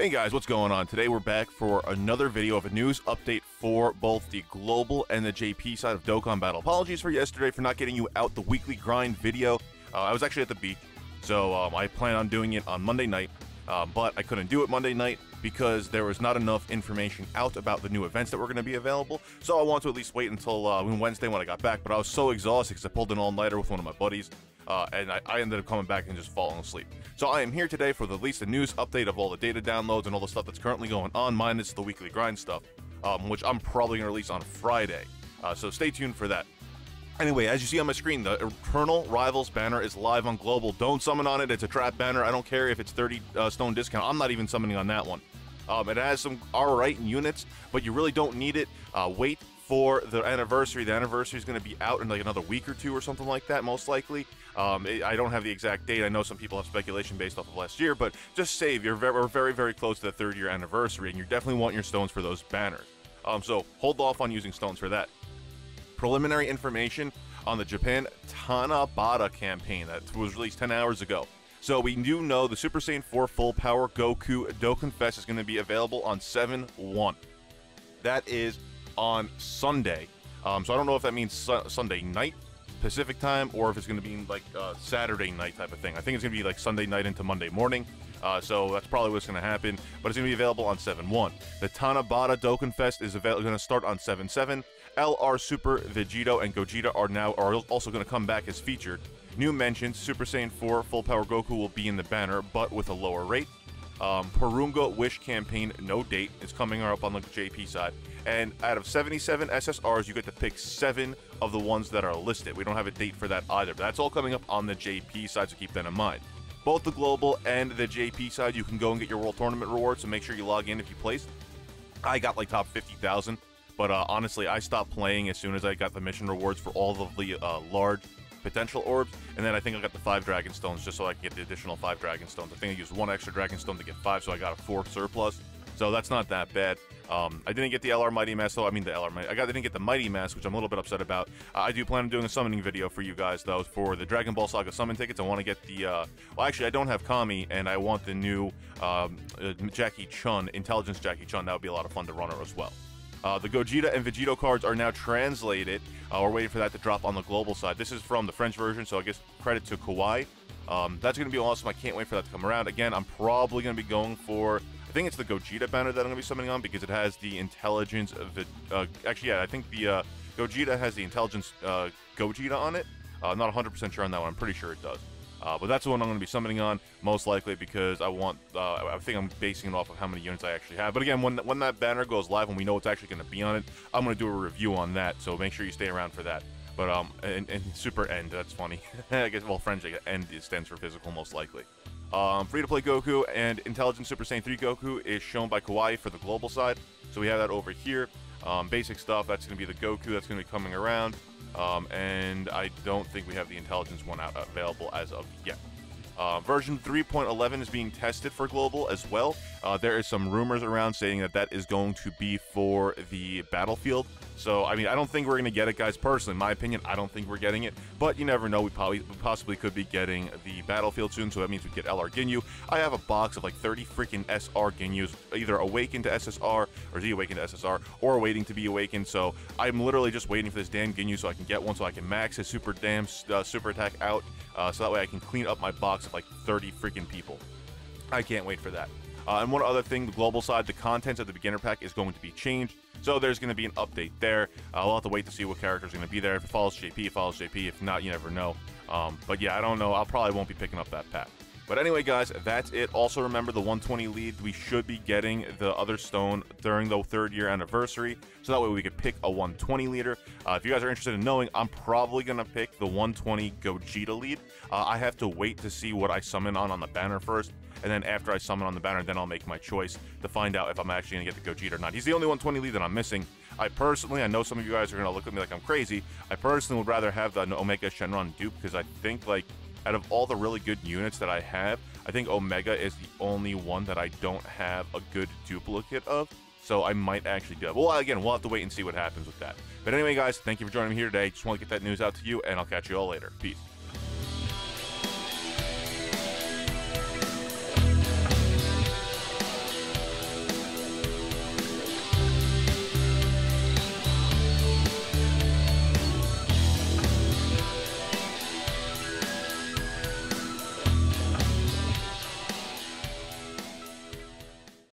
Hey guys, what's going on? Today we're back for another video of a news update for both the global and the JP side of Dokkan Battle. Apologies for yesterday for not getting you out the weekly grind video. I was actually at the beach, so I plan on doing it on Monday night, but I couldn't do it Monday night because there was not enough information out about the new events that were going to be available, so I wanted to at least wait until Wednesday when I got back, but I was so exhausted because I pulled an all-nighter with one of my buddies. And I ended up coming back and just falling asleep. So I am here today for at least the news update of all the data downloads and all the stuff that's currently going on, minus the weekly grind stuff, which I'm probably going to release on Friday. So stay tuned for that. Anyway, as you see on my screen, the Eternal Rivals banner is live on Global. Don't summon on it. It's a trap banner. I don't care if it's 30 stone discount. I'm not even summoning on that one. It has some alright units, but you really don't need it. Wait for the anniversary. The anniversary is going to be out in like another week or two or something like that, most likely. I don't have the exact date. I know some people have speculation based off of last year, but just save. We're very, very close to the third-year anniversary, and you definitely want your stones for those banners. So hold off on using stones for that. Preliminary information on the Japan Tanabata campaign that was released 10 hours ago. So we do know the Super Saiyan 4 Full Power Goku Dokkan Fest is going to be available on 7/1. That is on Sunday, so I don't know if that means Sunday night Pacific time or if it's going to be like Saturday night type of thing. I think it's going to be like Sunday night into Monday morning, so that's probably what's going to happen, but it's going to be available on 7/1. The Tanabata Dokkan Fest is going to start on 7/7. LR Super Vegito and Gogeta are also going to come back as featured. New mentions, Super Saiyan 4 Full Power Goku will be in the banner, but with a lower rate. Purunga Wish campaign, no date, is coming up on the JP side. And out of 77 SSRs, you get to pick 7 of the ones that are listed. We don't have a date for that either, but that's all coming up on the JP side, so keep that in mind. Both the global and the JP side, you can go and get your World Tournament rewards, so make sure you log in if you placed. I got like top 50,000, but honestly, I stopped playing as soon as I got the mission rewards for all of the large potential orbs, and then I think I got the 5 Dragon Stones just so I could get the additional 5 Dragon Stones. I think I used 1 extra Dragon Stone to get 5, so I got a 4 surplus. So that's not that bad. I didn't get the LR Mighty Mask, though. I mean the LR Mighty. I didn't get the Mighty Mask, which I'm a little bit upset about. I do plan on doing a summoning video for you guys, though, for the Dragon Ball Saga summon tickets. I want to get the... well, actually, I don't have Kami, and I want the new Jackie Chun, Intelligence Jackie Chun. That would be a lot of fun to run her as well. The Gogeta and Vegito cards are now translated. We're waiting for that to drop on the global side. This is from the French version, so I guess credit to Kawaii. That's going to be awesome. I can't wait for that to come around. Again, I'm probably going to be going for, I think it's the Gogeta banner that I'm going to be summoning on because it has the intelligence of the, actually, yeah, I think the Gogeta has the intelligence Gogeta on it. I'm not 100% sure on that one. I'm pretty sure it does. But that's the one I'm going to be summoning on, most likely, because I want, I think I'm basing it off of how many units I actually have. But again, when that banner goes live, when we know it's actually going to be on it, I'm going to do a review on that, so make sure you stay around for that. But, and Super End, that's funny. I guess, well, French End stands for physical, most likely. Free-to-play Goku and Intelligent Super Saiyan 3 Goku is shown by Kawaii for the global side, so we have that over here. Basic stuff, that's going to be the Goku that's going to be coming around. And I don't think we have the intelligence one out available as of yet. Version 3.11 is being tested for global as well. There is some rumors around saying that that is going to be for the battlefield. So, I mean, I don't think we're going to get it, guys. Personally, in my opinion, I don't think we're getting it. But you never know. We possibly could be getting the battlefield soon, so that means we get LR Ginyu. I have a box of like 30 freaking SR Ginyus, either awakened to SSR, or Z awakened to SSR, or waiting to be awakened. So, I'm literally just waiting for this damn Ginyu so I can get one, so I can max his super damn super attack out. So that way I can clean up my box of like 30 freaking people. I can't wait for that. And one other thing, the global side, the contents of the beginner pack is going to be changed. So there's going to be an update there. I'll have to wait to see what characters are going to be there. If it follows JP, it follows JP. If not, you never know. But yeah, I don't know. I probably won't be picking up that pack. But anyway, guys, that's it. Also remember the 120 lead. We should be getting the other stone during the 3rd year anniversary. So that way we could pick a 120 leader. If you guys are interested in knowing, I'm probably going to pick the 120 Gogeta lead. I have to wait to see what I summon on the banner first. And then after I summon on the banner, then I'll make my choice to find out if I'm actually going to get the Gogeta or not. He's the only 120 lead that I'm missing. I personally, I know some of you guys are going to look at me like I'm crazy. I personally would rather have the Omega Shenron dupe because I think, like, out of all the really good units that I have, I think Omega is the only one that I don't have a good duplicate of. So I might actually do it. Well, again, we'll have to wait and see what happens with that. But anyway, guys, thank you for joining me here today. Just want to get that news out to you, and I'll catch you all later. Peace.